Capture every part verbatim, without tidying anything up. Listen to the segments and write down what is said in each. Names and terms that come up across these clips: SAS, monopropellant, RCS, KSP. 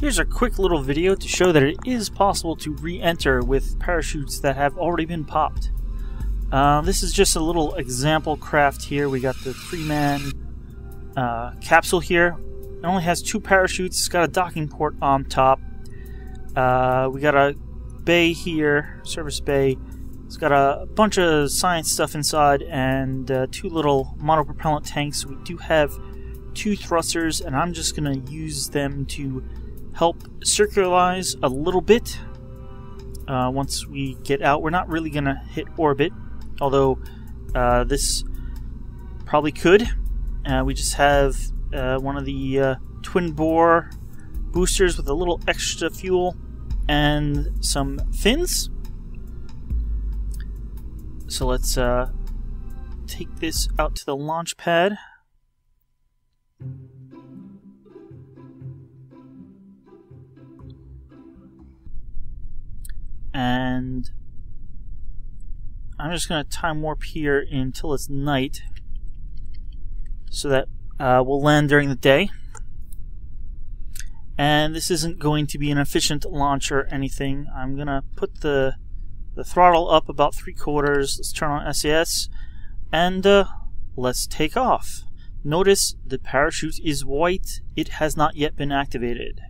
Here's a quick little video to show that it is possible to re-enter with parachutes that have already been popped. Uh, this is just a little example craft here. We got the three-man uh, capsule here. It only has two parachutes. It's got a docking port on top. Uh, we got a bay here, service bay. It's got a bunch of science stuff inside and uh, two little monopropellant tanks. We do have two thrusters, and I'm just gonna use them to help circularize a little bit. Uh, once we get out, we're not really gonna hit orbit, although uh, this probably could. Uh, we just have uh, one of the uh, twin bore boosters with a little extra fuel and some fins. So let's uh, take this out to the launch pad. And I'm just going to time warp here until it's night so that uh, we'll land during the day. And this isn't going to be an efficient launch or anything. I'm going to put the, the throttle up about three quarters. Let's turn on S A S and uh, let's take off. Notice the parachute is white. It has not yet been activated.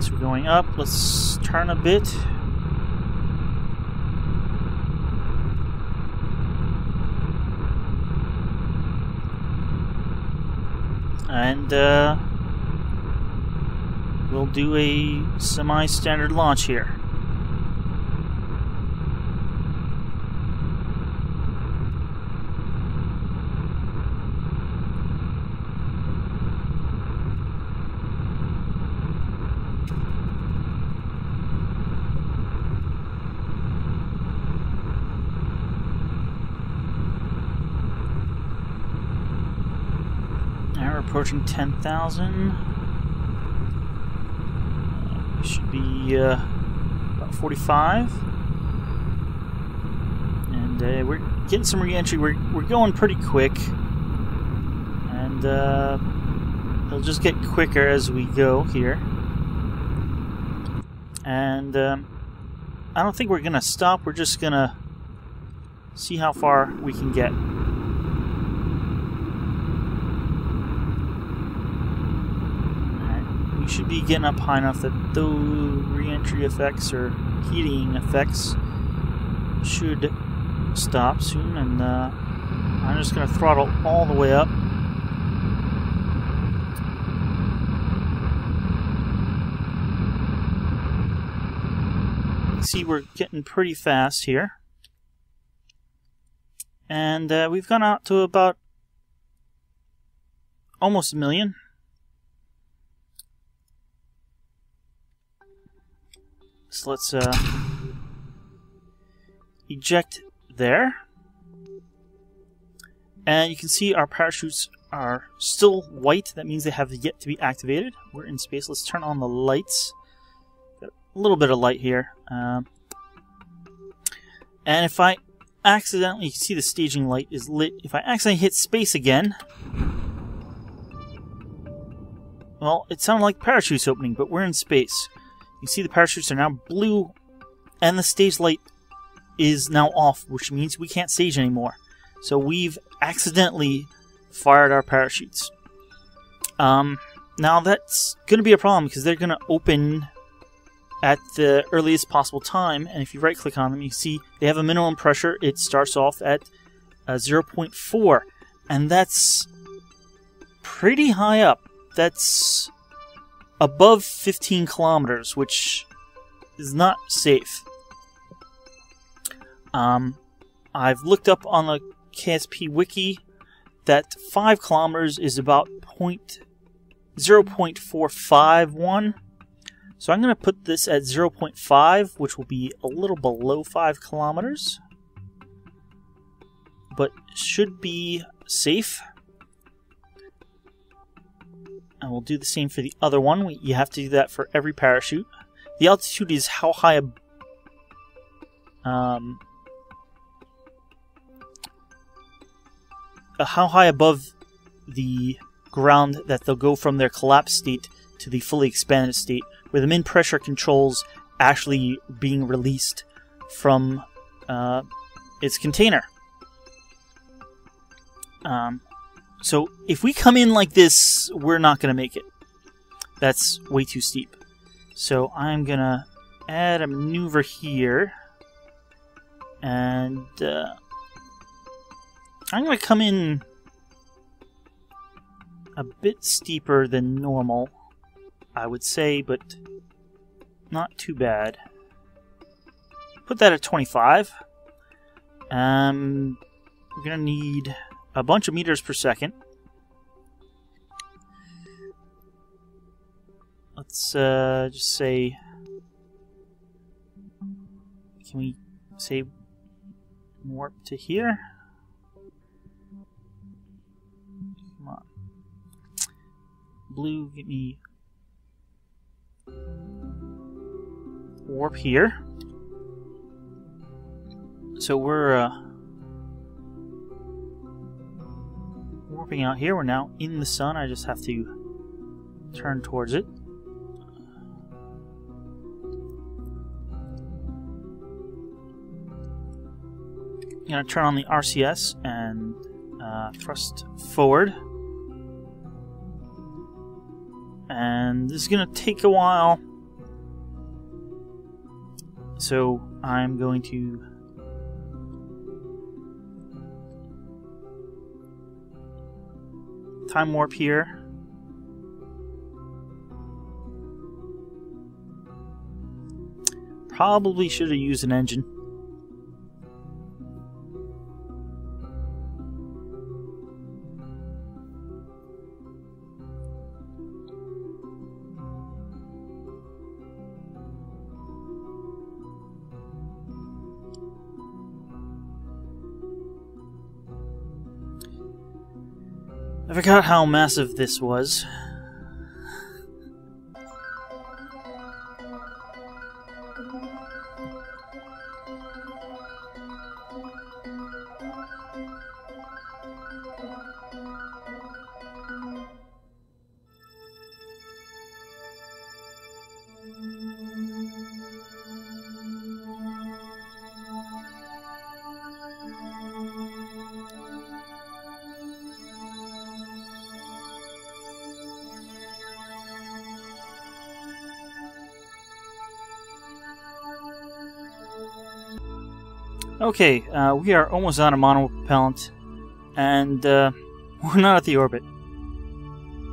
So we're going up. Let's turn a bit. And uh, we'll do a semi-standard launch here. Approaching ten thousand. Uh, should be uh, about forty-five. And uh, we're getting some re-entry. We're, we're going pretty quick. And uh, it'll just get quicker as we go here. And um, I don't think we're going to stop. We're just going to see how far we can get. We should be getting up high enough that those re-entry effects or heating effects should stop soon, and uh, I'm just going to throttle all the way up. See, we're getting pretty fast here, and uh, we've gone out to about almost a million. So let's uh, eject there. And you can see our parachutes are still white. That means they have yet to be activated. We're in space. Let's turn on the lights. Got a little bit of light here. Um, and if I accidentally, you can see the staging light is lit. If I accidentally hit space again, well, it sounded like parachutes opening, but we're in space. You see the parachutes are now blue, and the stage light is now off, which means we can't stage anymore. So we've accidentally fired our parachutes. Um, now that's going to be a problem because they're going to open at the earliest possible time, and if you right-click on them, you see they have a minimum pressure. It starts off at uh, zero point four, and that's pretty high up. That's above fifteen kilometers, which is not safe. Um, I've looked up on the K S P wiki that five kilometers is about zero point four five one. So I'm going to put this at zero point five, which will be a little below five kilometers, but should be safe. And we'll do the same for the other one. We, you have to do that for every parachute. The altitude is how high ab um, uh, how high above the ground that they'll go from their collapsed state to the fully expanded state, where the min pressure controls actually being released from uh, its container. Um, so if we come in like this, we're not going to make it. That's way too steep. So I'm going to add a maneuver here. And uh, I'm going to come in a bit steeper than normal, I would say, but not too bad. Put that at twenty-five. Um, we're going to need a bunch of meters per second. Let's uh, just say, can we say warp to here? Come on. Blue, get me warp here. So we're uh, warping out here. We're now in the sun. I just have to turn towards it. I'm going to turn on the R C S and uh, thrust forward. And this is going to take a while. So I'm going to time warp here. Probably should have used an engine. I forgot how massive this was. Okay, uh, we are almost out of monopropellant, and uh, we're not at the orbit.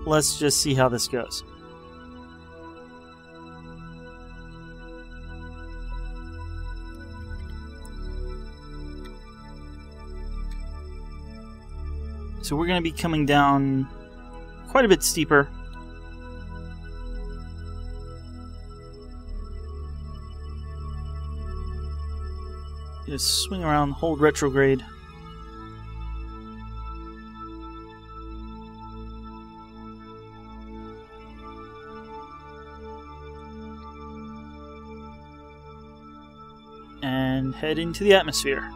Let's just see how this goes. So we're going to be coming down quite a bit steeper. Just swing around, hold retrograde. And head into the atmosphere.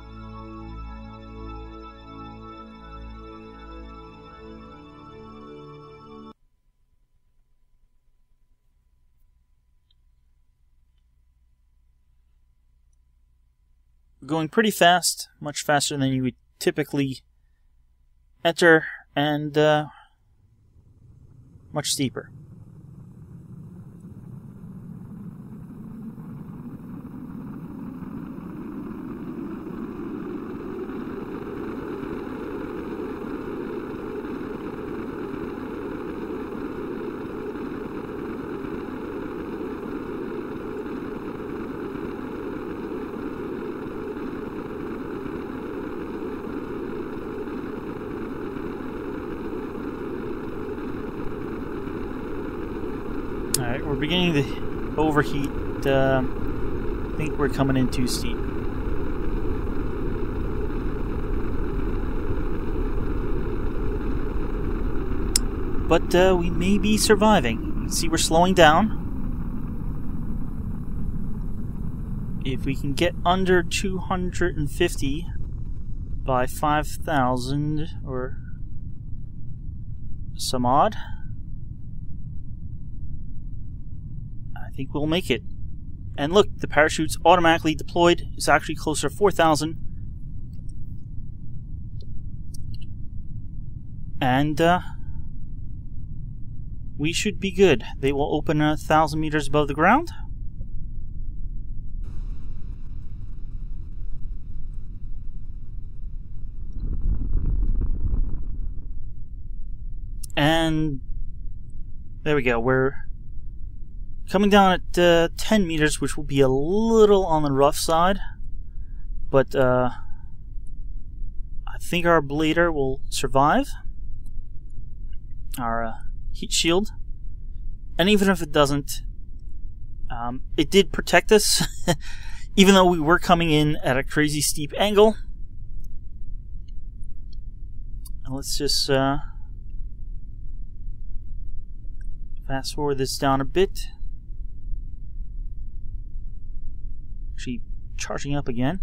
Going pretty fast, much faster than you would typically enter, and uh, much steeper. Alright, we're beginning to overheat. Uh, I think we're coming in too steep. But uh, we may be surviving. You can see we're slowing down. If we can get under two hundred fifty by five thousand, or some odd. I think we'll make it. And look, the parachute's automatically deployed. It's actually closer to four thousand. And uh, we should be good. They will open a thousand meters above the ground. And there we go. We're coming down at uh, ten meters, which will be a little on the rough side, but uh, I think our blader will survive, our uh, heat shield. And even if it doesn't, um, it did protect us even though we were coming in at a crazy steep angle. And let's just uh, fast forward this down a bit. Actually charging up again.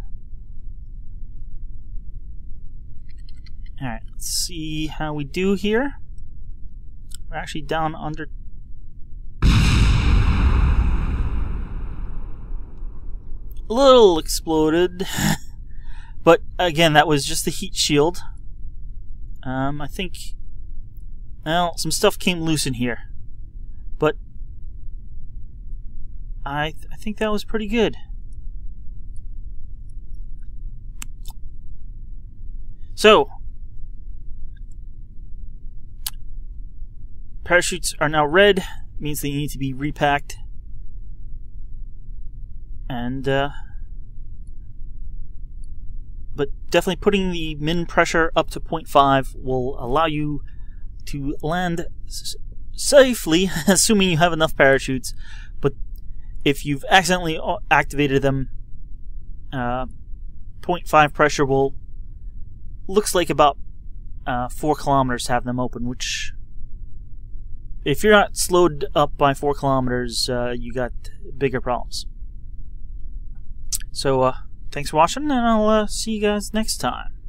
Alright, let's see how we do here. We're actually down under... a little exploded. But again, that was just the heat shield. Um, I think... well, some stuff came loose in here. But I, th I think that was pretty good. So, parachutes are now red, means they need to be repacked. And, uh, but definitely putting the min pressure up to point five will allow you to land safely, assuming you have enough parachutes. But if you've accidentally activated them, uh, point five pressure will, looks like about uh, four kilometers to have them open, which if you're not slowed up by four kilometers, uh, you got bigger problems. So uh, thanks for watching, and I'll uh, see you guys next time.